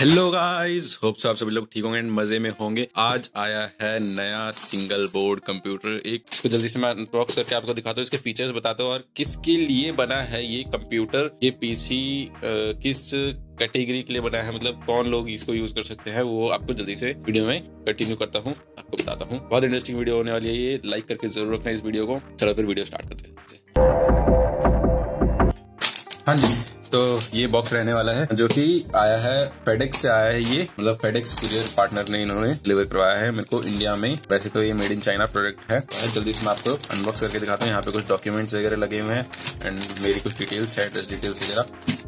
Hello guys, hope so आप सभी लोग ठीक होंगे एंड मजे में होंगे। आज आया है नया सिंगल बोर्ड कंप्यूटर। एक इसको जल्दी से मैं अनबॉक्स करके आपको दिखाता हूँ, इसके फीचर्स बताता हूँ और किसके लिए बना है ये कंप्यूटर, ये पीसी किस कैटेगरी के लिए बना है, मतलब कौन लोग इसको यूज कर सकते हैं, वो आपको जल्दी से वीडियो में कंटिन्यू करता हूँ, आपको बताता हूँ। बहुत इंटरेस्टिंग वीडियो होने वाली है ये, लाइक करके जरूर रखना इस वीडियो को। चलो फिर वीडियो स्टार्ट करते हैं। हाँ जी, तो ये बॉक्स रहने वाला है जो कि आया है फेडेक्स से, आया है ये, मतलब फेडेक्स कुरियर पार्टनर ने इन्होंने डिलीवर करवाया है मेरे को इंडिया में। वैसे तो ये मेड इन चाइना प्रोडक्ट है। जल्दी से मैं आपको अनबॉक्स करके दिखाता हूँ। यहाँ पे कुछ डॉक्यूमेंट्स वगैरह लगे हुए हैं एंड मेरी कुछ डिटेल्स है, एड्रेस डिटेल्स वगैरह।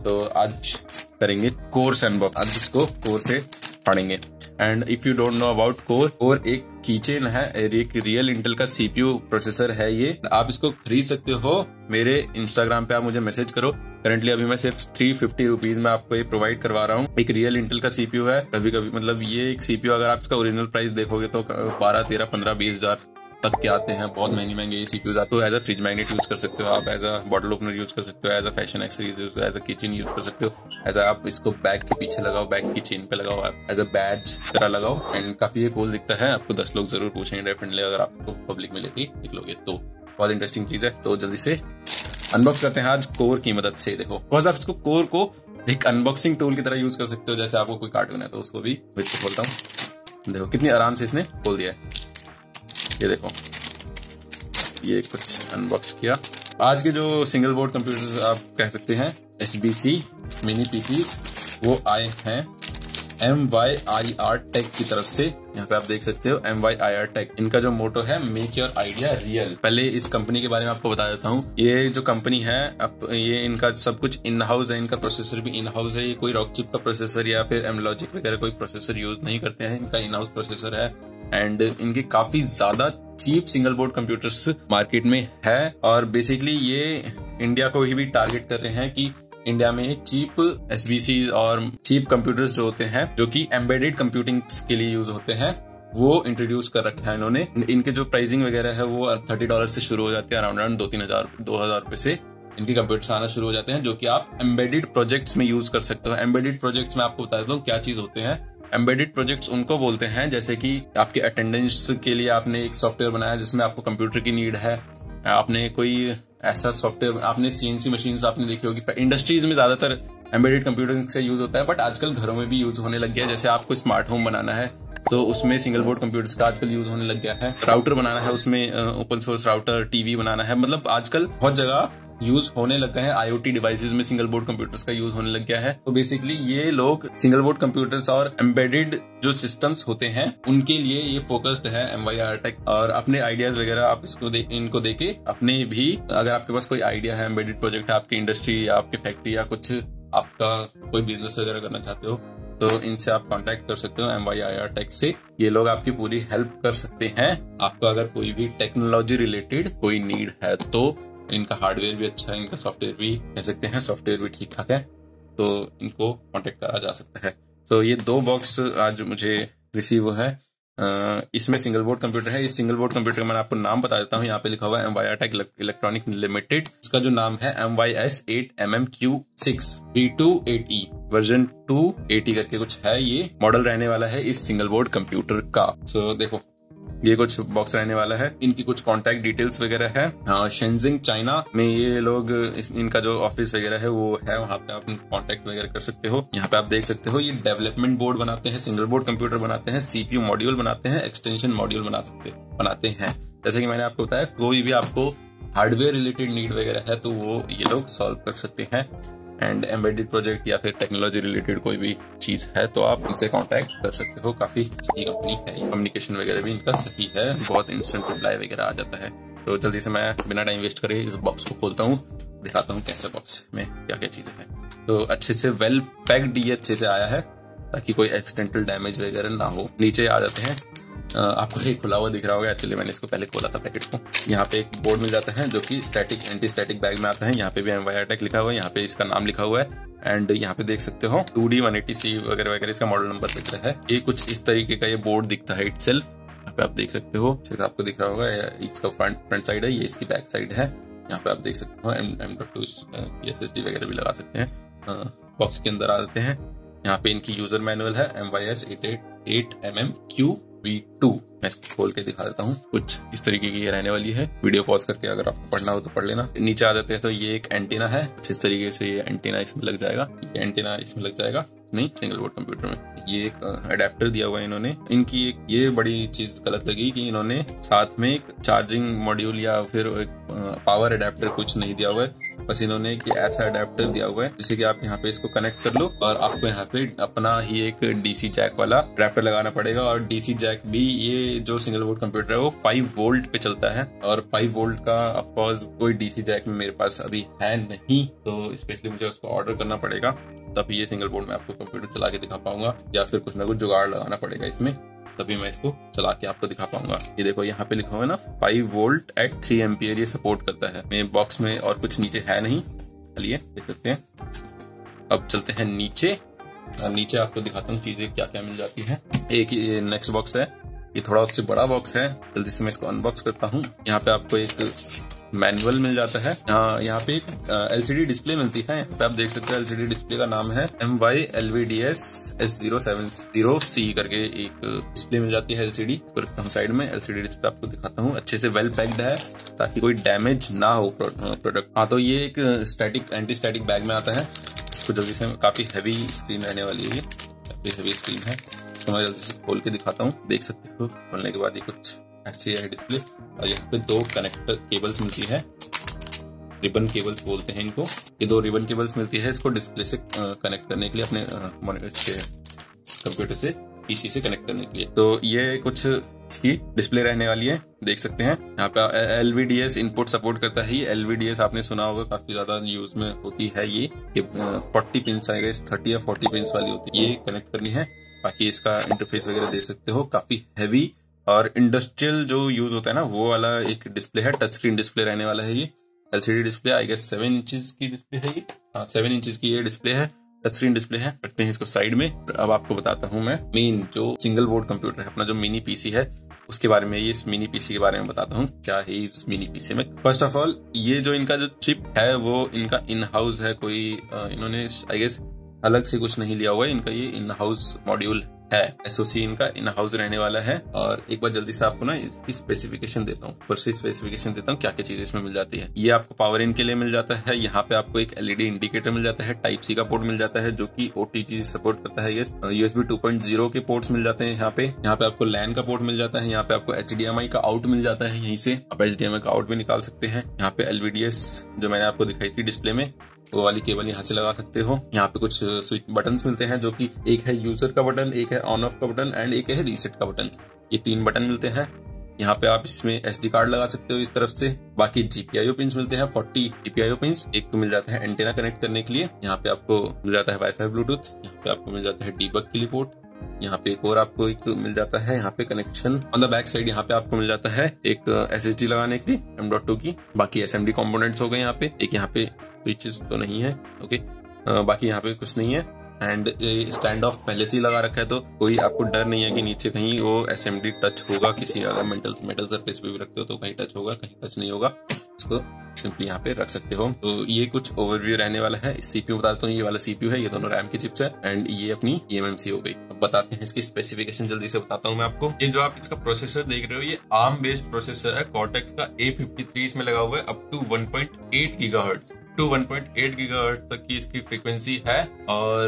तो आज करेंगे कोर से अनबॉक्स, आज इसको कोर से फाड़ेंगे। And if you don't know about core, और एक कीचेन है, एक रियल इंटेल का सीपीयू प्रोसेसर है ये। आप इसको खरीद सकते हो, मेरे इंस्टाग्राम पे आप मुझे मैसेज करो। करंटली अभी मैं सिर्फ 350 रुपीज में आपको ये प्रोवाइड करवा रहा हूँ। एक रियल इंटेल का सीपीयू है। कभी कभी मतलब ये एक सीपीयू अगर आप इसका ओरिजिनल प्राइस देखोगे तो 12, 13, 15, 20 हजार तक के आते हैं। बहुत महंगे महंगे ये सीपीयू आते हैं। As a fridge magnet use कर सकते हो आप, as a bottle opener use कर सकते हो, as a fashion accessories use, as a kitchen use कर सकते हो, एज अ आप इसको बैग के पीछे लगाओ, बैग की चेन पे लगाओ, आप एज अ बैज तरह लगाओ। एंड काफी ये कूल दिखता है। आपको 10 लोग जरूर पूछेंगे डेफिनेटली, अगर आपको पब्लिक में लेके निकलोगे तो। बहुत इंटरेस्टिंग चीज है। तो जल्दी से अनबॉक्स करते हैं आज कोर की मदद से। देखो, बस आप इसको कोर को एक अनबॉक्सिंग टूल की तरह यूज कर सकते हो। जैसे आपको कोई कार्टून है तो उसको भी इससे खोलता हूँ। देखो कितनी आराम से इसने खोल दिया है। ये देखो, ये कुछ अनबॉक्स किया। आज के जो सिंगल बोर्ड कंप्यूटर्स आप कह सकते हैं SBC मिनी पीसीज, वो आए हैं MYIR टेक की तरफ से। यहाँ पे आप देख सकते हो MYIR टेक, इनका जो मोटो है मेक योर आइडिया रियल। पहले इस कंपनी के बारे में आपको बता देता हूँ। ये जो कंपनी है, ये इनका सब कुछ इन हाउस है, इनका प्रोसेसर भी इन हाउस है। ये कोई रॉकचिप का प्रोसेसर या फिर एमलॉजिक वगैरह कोई प्रोसेसर यूज नहीं करते हैं, इनका इन हाउस प्रोसेसर है। एंड इनके काफी ज्यादा cheap single board computers market में है और बेसिकली ये इंडिया को ही भी टारगेट कर रहे हैं कि इंडिया में चीप SBC और चीप कंप्यूटर्स जो होते हैं, जो कि एम्बेडेड कंप्यूटिंग के लिए यूज होते हैं, वो इंट्रोड्यूस कर रखा है इन्होंने। इनके जो प्राइसिंग वगैरह है वो $30 से शुरू हो जाती है, अराउंड 2-3 हजार, 2,000 रुपए से इनके कंप्यूटर्स आना शुरू हो जाते हैं, जो कि आप एम्बेडेड प्रोजेक्ट्स में यूज कर सकते हो। एम्बेडेड प्रोजेक्ट्स में आपको बता देता हूँ क्या चीज होते हैं। एम्बेडेड प्रोजेक्ट्स उनको बोलते हैं जैसे कि आपके अटेंडेंस के लिए आपने एक सॉफ्टवेयर बनाया जिसमें आपको कंप्यूटर की नीड है। आपने कोई ऐसा सॉफ्टवेयर, आपने CNC मशीन्स आपने देखी होगी। इंडस्ट्रीज में ज्यादातर एम्बेडेड कंप्यूटर्स से यूज होता है, बट आजकल घरों में भी यूज होने लग गया है। जैसे आपको स्मार्ट होम बनाना है तो उसमें सिंगल बोर्ड कंप्यूटर्स का आजकल यूज होने लग गया है। राउटर बनाना है, उसमें ओपन सोर्स राउटर, टीवी बनाना है, मतलब आजकल बहुत जगह यूज होने लग गए हैं। IoT डिवाइसेज में सिंगल बोर्ड कंप्यूटर्स का यूज होने लग गया है। तो बेसिकली ये लोग सिंगल बोर्ड कंप्यूटर्स और एम्बेडेड जो सिस्टम्स होते हैं उनके लिए ये फोकस्ड है MYIR टेक। और अपने आइडियाज वगैरह आप इसको इनको देके अपने भी, अगर आपके पास कोई आइडिया है, एम्बेडेड प्रोजेक्ट है आपकी इंडस्ट्री या आपकी फैक्ट्री या कुछ आपका कोई बिजनेस वगैरह करना चाहते हो, तो इनसे आप कांटेक्ट कर सकते हो MYIR टेक से। ये लोग आपकी पूरी हेल्प कर सकते हैं। आपको अगर कोई भी टेक्नोलॉजी रिलेटेड कोई नीड है तो इनका हार्डवेयर भी अच्छा है, इनका सॉफ्टवेयर भी कह सकते हैं, सॉफ्टवेयर भी ठीक ठाक है, तो इनको कांटेक्ट करा जा सकता है। तो ये दो बॉक्स आज मुझे रिसीव हुआ है। इसमें सिंगल बोर्ड कंप्यूटर है। इस सिंगल बोर्ड कंप्यूटर का मैं आपको नाम बता देता हूँ। यहाँ पे लिखा हुआ है MYIR टेक इलेक्ट्रॉनिक लिमिटेड। इसका जो नाम है MYS-8MMX-V2 8E, वर्जन 280 करके कुछ है। ये मॉडल रहने वाला है इस सिंगल बोर्ड कंप्यूटर का। सो देखो, ये कुछ बॉक्स रहने वाला है। इनकी कुछ कॉन्टैक्ट डिटेल्स वगैरह है। शेंजिंग चाइना में ये लोग, इनका जो ऑफिस वगैरह है वो है, वहाँ पे आप कॉन्टैक्ट वगैरह कर सकते हो। यहाँ पे आप देख सकते हो, ये डेवलपमेंट बोर्ड बनाते हैं, सिंगल बोर्ड कंप्यूटर बनाते हैं, CPU मॉड्यूल बनाते हैं, एक्सटेंशन मॉड्यूल बनाते हैं। जैसे कि मैंने आपको बताया, कोई भी आपको हार्डवेयर रिलेटेड नीड वगैरह है तो वो ये लोग सॉल्व कर सकते हैं। एंड एम्बेडेड प्रोजेक्ट या फिर टेक्नोलॉजी रिलेटेड कोई भी चीज है तो आप इनसे कांटेक्ट कर सकते हो। काफी अच्छी कंपनी है, कम्युनिकेशन वगैरह भी इनका सही है, बहुत इंस्टेंट रिप्लाई वगैरह आ जाता है। तो जल्दी से मैं बिना टाइम वेस्ट करे इस बॉक्स को खोलता हूँ, दिखाता हूँ कैसे बॉक्स में क्या क्या चीजें हैं। तो अच्छे से वेल पैक्ड ये अच्छे से आया है ताकि कोई एक्सीडेंटल डैमेज वगैरह ना हो। नीचे आ जाते हैं, आपको ये खुला हुआ दिख रहा होगा, एक्चुअली मैंने इसको पहले खोला था पैकेट को। यहाँ पे एक बोर्ड मिल जाता है जो कि स्टैटिक एंटी स्टैटिक बैग में आता है। यहाँ पे भी MYIR टेक लिखा हुआ है, यहाँ पे इसका नाम लिखा हुआ है। एंड यहाँ पे देख सकते हो 2D 180C वगैरह वगैरह इसका मॉडल नंबर दिख रहा है। ये कुछ इस तरीके का ये बोर्ड दिखता है इटसेल्फ। यहाँ पे आप देख सकते हो, जैसे आपको दिख रहा होगा, इसका फ्रंट साइड है, ये इसकी बैक साइड है। यहाँ पे आप देख सकते हो M.2 SSD वगैरह भी लगा सकते हैं। बॉक्स के अंदर आ जाते हैं। यहाँ पे इनकी यूजर मैनुअल है MYS-8MMX-V2। मैं इसको खोल के दिखा देता हूँ, कुछ इस तरीके की ये रहने वाली है। वीडियो पॉज करके अगर आपको पढ़ना हो तो पढ़ लेना। नीचे आ जाते हैं तो ये एक एंटीना है, कुछ इस तरीके से ये एंटीना इसमें लग जाएगा, ये एंटीना इसमें लग जाएगा, नहीं सिंगल बोर्ड कंप्यूटर में। ये एक अडेप्टर दिया हुआ है इन्होंने। इनकी एक ये बड़ी चीज गलत लगी कि इन्होंने साथ में एक चार्जिंग मॉड्यूल या फिर एक पावर अडेप्टर कुछ नहीं दिया हुआ है, बस इन्होंने एक ऐसा अडेप्टर दिया हुआ है जिससे कि आप यहाँ पे इसको कनेक्ट कर लो और आपको यहाँ पे अपना ही एक डीसी जैक वाला अडेप्टर लगाना पड़ेगा। और डीसी जैक भी ये जो सिंगल बोर्ड कंप्यूटर है वो 5 वोल्ट पे चलता है और 5 वोल्ट का ऑफकोर्स कोई डीसी जैक मेरे पास अभी है नहीं, तो स्पेशली मुझे उसको ऑर्डर करना पड़ेगा, तभी ये सिंगल बोर्ड में आपको कंप्यूटर चला के दिखा पाऊंगा, या फिर कुछ ना कुछ जुगाड़ लगाना पड़ेगा इसमें, तभी मैं इसको चला के आपको दिखा पाऊंगा। ये देखो यहाँ पे लिखा हुआ है ना 5 वोल्ट at 3 एम्पियर ये सपोर्ट करता है। मेरे बॉक्स में और कुछ नीचे है नहीं, चलिए देख सकते हैं। अब चलते हैं नीचे, नीचे आपको दिखाता हूँ चीजें क्या क्या मिल जाती है। एक ये नेक्स्ट बॉक्स है, ये थोड़ा उससे बड़ा बॉक्स है, जल्दी से मैं इसको अनबॉक्स करता हूँ। यहाँ पे आपको एक मैनुअल मिल जाता है, यहाँ पे एक एलसीडी डिस्प्ले मिलती है, तो आप देख सकते हैं। एलसीडी डिस्प्ले का नाम है MYLVDS S070C करके एक डिस्प्ले मिल जाती है एलसीडी। हम साइड में एलसीडी डिस्प्ले आपको दिखाता हूँ, अच्छे से वेल पैक्ड है ताकि कोई डैमेज ना हो प्रोडक्ट। हाँ, तो ये एक स्टैटिक एंटी स्टैटिक बैग में आता है, इसको जल्दी से, काफी हैवी स्क्रीन रहने वाली है, ये काफी हैवी स्क्रीन है, तो मैं जल्दी से खोल के दिखाता हूँ। देख सकते हो खोलने के बाद ये कुछ अच्छी है डिस्प्ले। और यहाँ पे 2 कनेक्टर केबल्स मिलती है, रिबन केबल्स बोलते हैं इनको। ये 2 रिबन केबल्स मिलती है इसको डिस्प्ले से कनेक्ट करने के लिए, अपने कंप्यूटर से पीसी से कनेक्ट करने के लिए। तो ये कुछ इसकी डिस्प्ले रहने वाली है, देख सकते हैं। यहाँ पे LVDS इनपुट सपोर्ट करता है। ये LVDS आपने सुना होगा, काफी ज्यादा यूज में होती है ये। 40 पिंस आएगा, 30 या 40 पिंस वाली होती है, ये कनेक्ट करनी है। बाकी इसका इंटरफेस वगैरह देख सकते हो, काफी हैवी और इंडस्ट्रियल जो यूज होता है ना वो वाला एक डिस्प्ले है, टच स्क्रीन डिस्प्ले रहने वाला है ये। LCD display I guess 7 inches की डिस्प्ले है ये, हाँ 7 इंचेस की ये डिस्प्ले है, टच स्क्रीन डिस्प्ले है। रखते हैं इसको साइड में। अब आपको बताता हूँ मैं मेन जो सिंगल बोर्ड कंप्यूटर है, अपना जो मिनी पीसी है, उसके बारे में, इस मिनी पीसी के बारे में बताता हूँ क्या है इस मिनी पीसी में। फर्स्ट ऑफ ऑल ये जो इनका जो चिप है वो इनका इन हाउस है, कोई इन्होंने आई गेस अलग से कुछ नहीं लिया हुआ है, इनका ये इन हाउस मॉड्यूल है। एसओसी इनका इन हाउस रहने वाला है। और एक बार जल्दी से आपको ना इसकी स्पेसिफिकेशन देता हूँ, ऊपर से स्पेसिफिकेशन देता हूँ क्या क्या चीजें इसमें मिल जाती है। ये आपको पावर इन के लिए मिल जाता है। यहाँ पे आपको एक एलईडी इंडिकेटर मिल जाता है, टाइप सी का पोर्ट मिल जाता है जो कि ओटीजी सपोर्ट करता है, यूएसबी 2.0 के पोर्ट्स मिल जाते हैं। यहाँ पे आपको लैन का पोर्ट मिल जाता है। यहाँ पे आपको HDMI का आउट मिल जाता है, यहीं से आप HDMI का आउट भी निकाल सकते हैं। यहाँ पे LVDS जो मैंने आपको दिखाई थी डिस्प्ले में, वो वाली केबल यहाँ से लगा सकते हो। यहाँ पे कुछ स्विच बटन्स मिलते हैं जो कि एक है यूजर का बटन, एक है ऑन ऑफ का बटन एंड एक है रीसेट का बटन, ये 3 बटन मिलते हैं। यहाँ पे आप इसमें एसडी कार्ड लगा सकते हो इस तरफ से। बाकी जीपीआईओ पिंस मिलते हैं, 40 जीपीआईओ पिंस। एक मिल जाता है एंटेना कनेक्ट करने के लिए, यहाँ पे आपको मिल जाता है वाईफाई ब्लूटूथ। यहाँ पे आपको मिल जाता है डीबग के लिए पोर्ट। यहाँ पे एक और आपको एक मिल जाता है यहाँ पे connection on the back side. यहाँ पे आपको मिल जाता है एक SSD लगाने के लिए M.2 की। बाकी SMD कॉम्पोनेंट्स हो गए। यहाँ पे एक यहाँ पे स्विचेस तो नहीं है, ओके। बाकी यहाँ पे कुछ नहीं है। एंड स्टैंड ऑफ पहले से ही लगा रखा है, तो कोई आपको डर नहीं है कि नीचे कहीं वो SMD टच होगा किसी, अगर मेटल सरफेस पे भी रखते हो तो कहीं टच होगा, कहीं टच नहीं होगा, इसको सिंपली यहाँ पे रख सकते हो। तो ये कुछ ओवरव्यू रहने वाला है। सीपीयू बता देता हूँ, ये वाला सीपीयू है, ये दोनों रैम के चिप्स है एंड ये अपनी eMMC हो गई। अब बताते हैं इसकी स्पेसिफिकेशन, जल्दी से बताता हूँ मैं आपको। ये जो आप इसका प्रोसेसर देख रहे हो, ये ARM बेस्ड प्रोसेसर है, कॉर्टेक्स का A53 इसमें लगा हुआ है। Up to 1.8 GHz to 1.8 GHz तक की इसकी फ्रीक्वेंसी है। और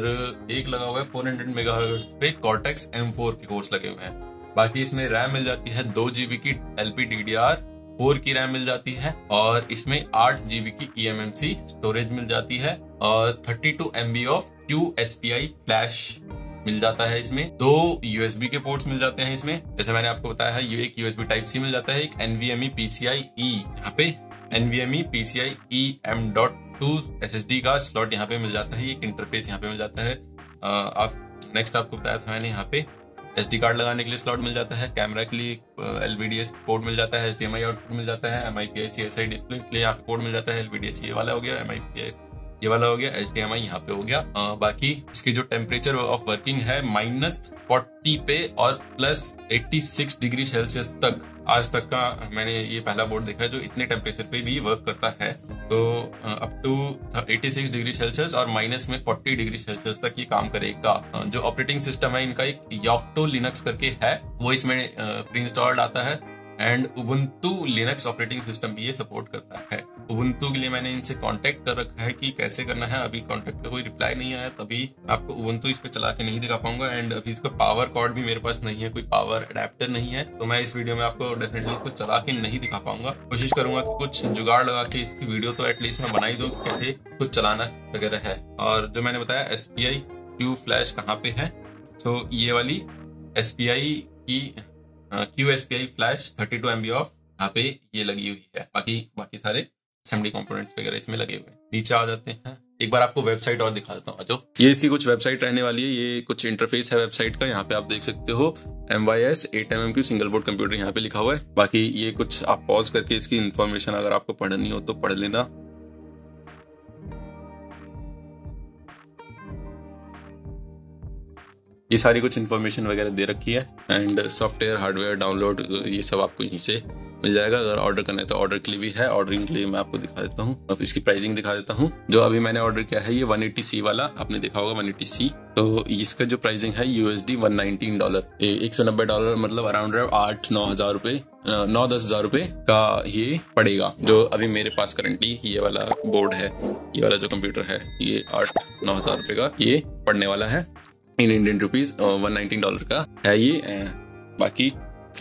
एक लगा हुआ है 400 MHz पे Cortex-M4 के कोर्स लगे हुए हैं। बाकी इसमें रैम मिल जाती है 2 GB की LPDDR4 की रैम मिल जाती है, और इसमें 8 GB की eMMC स्टोरेज मिल जाती है, और 32 MB ऑफ QSPI फ्लैश मिल जाता है इसमें। 2 USB के पोर्ट्स मिल जाते हैं इसमें, जैसे मैंने आपको बताया है। ये एक USB Type C मिल जाता है, एक NVMe PCIe, यहाँ पे NVMe PCIe M.2 SSD का स्लॉट यहाँ पे मिल जाता है। एक इंटरफेस यहाँ पे मिल जाता है। आप नेक्स्ट आपको बताया था मैंने, यहाँ पे SD कार्ड लगाने के लिए स्लॉट मिल जाता है, कैमरा के लिए LVDS पोर्ट मिल जाता है, HDMI आउटपुट मिल जाता है, MIPI CSI डिस्प्ले के लिए यहाँ पे पोर्ट मिल जाता है। LVDS ये वाला हो गया, MIPI ये वाला हो गया, HDMI यहाँ पे हो गया। बाकी इसकी जो टेम्परेचर ऑफ वर्किंग है -40 पे और +86 डिग्री सेल्सियस तक, आज तक का मैंने ये पहला बोर्ड देखा है जो इतने टेम्परेचर पे भी वर्क करता है। तो अप टू 86 डिग्री सेल्सियस और माइनस में 40 डिग्री सेल्सियस तक ये काम करेगा। जो ऑपरेटिंग सिस्टम है इनका एक Yocto Linux करके है, वो इसमें प्री इंस्टॉल्ड आता है and Ubuntu Linux operating system भी ये सपोर्ट करता है। Ubuntu के लिए मैंने इनसे कांटेक्ट कर रखा है कि कैसे करना है, अभी कांटेक्ट का कोई रिप्लाई नहीं आया, तभी आपको Ubuntu इस पे चला के नहीं दिखा पाऊंगा। एंड अभी इसका पावर कॉर्ड भी मेरे पास नहीं है, कोई पावर अडेप्टर नहीं है, तो मैं इस वीडियो में आपको डेफिनेटली इसको चला के नहीं दिखा पाऊंगा। कोशिश करूंगा कि कुछ जुगाड़ लगा के इसकी वीडियो तो एटलीस्ट मैं बनाई दूं, कैसे कुछ चलाना वगैरह है। और जो मैंने बताया SPI फ्लैश कहाँ पे है, तो ये वाली SPI की QSPI फ्लैश 32 MB ऑफ यहाँ पे ये लगी हुई है, बाकी सारे असेंबली कंपोनेंट्स वगैरह इसमें लगे हुए हैं। नीचे आ जाते हैं, एक बार आपको वेबसाइट और दिखा देता हूँ। ये इसकी कुछ वेबसाइट रहने वाली है, ये कुछ इंटरफेस है वेबसाइट का, यहाँ पे आप देख सकते हो MYS-8MMX सिंगल बोर्ड कंप्यूटर यहाँ पे लिखा हुआ है। बाकी ये कुछ आप पॉज करके इसकी इन्फॉर्मेशन अगर आपको पढ़नी हो तो पढ़ लेना। ये सारी कुछ इन्फॉर्मेशन वगैरह दे रखी है एंड सॉफ्टवेयर, हार्डवेयर, डाउनलोड ये सब आपको यहीं से मिल जाएगा। अगर ऑर्डर करना है तो ऑर्डर के लिए भी है, ऑर्डरिंग के लिए मैं आपको दिखा देता हूँ। अब इसकी प्राइसिंग दिखा देता हूँ। जो अभी मैंने ऑर्डर किया है ये 180C वाला, आपने देखा होगा 180C, तो इसका जो प्राइसिंग है USD $119, $190, मतलब अराउंड 8-9 हजार रुपये, 9-10 हजार रुपये का ये पड़ेगा। जो अभी मेरे पास करंटली ये वाला बोर्ड है, ये वाला जो कंप्यूटर है, ये 8-9 हजार रुपये का ये पड़ने वाला है इन इंडियन रुपीज, $119 का है ये। बाकी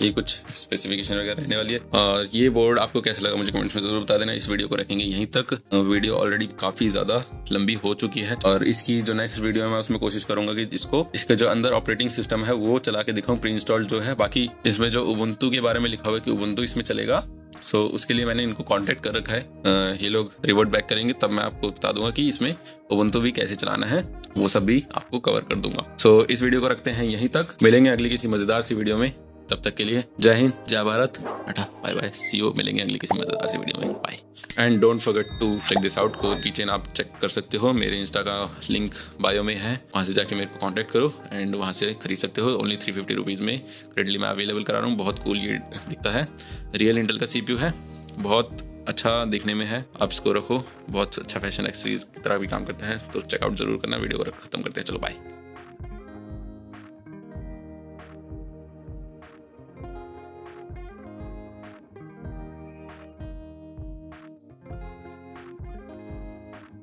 ये कुछ स्पेसिफिकेशन वगैरह रहने वाली है। और ये बोर्ड आपको कैसा लगा मुझे कमेंट्स में जरूर बता देना। इस वीडियो को रखेंगे यहीं तक, वीडियो ऑलरेडी काफी ज्यादा लंबी हो चुकी है और इसकी जो नेक्स्ट वीडियो है मैं उसमें कोशिश करूंगा कि इसको, इसका जो अंदर ऑपरेटिंग सिस्टम है वो चला के दिखाऊं, प्री इंस्टॉल्ड जो है। बाकी इसमें जो Ubuntu के बारे में लिखा हुआ है कि Ubuntu इसमें चलेगा, सो उसके लिए मैंने इनको कांटेक्ट कर रखा है, ये लोग रिवर्ट बैक करेंगे तब मैं आपको बता दूंगा कि इसमें Ubuntu भी कैसे चलाना है, वो सब भी आपको कवर कर दूंगा। सो इस वीडियो को रखते हैं यहीं तक, मिलेंगे अगली किसी मजेदार सी वीडियो में। तब तक के लिए जय हिंद, जय Bharat, tata bye bye, see you. मिलेंगे अगली किसी मजेदार सी वीडियो में, bye. And don't forget to check this out, core kitchen आप चेक कर सकते हो, मेरे इंस्टा का लिंक बायो में है, वहाँ से जाके मेरे को कांटेक्ट करो एंड वहाँ से खरीद सकते हो। ओनली 350 रुपीज़ में क्रेडिटली मैं अवेलेबल करा रहा हूँ। बहुत कूल ये दिखता है, रियल इंटेल का CPU है, बहुत अच्छा दिखने में है, आप इसको रखो, बहुत अच्छा फैशन एक्सेसरीज की तरह भी काम करता है। तो चेकआउट जरूर करना। वीडियो को खत्म करते हैं, चलो बाय।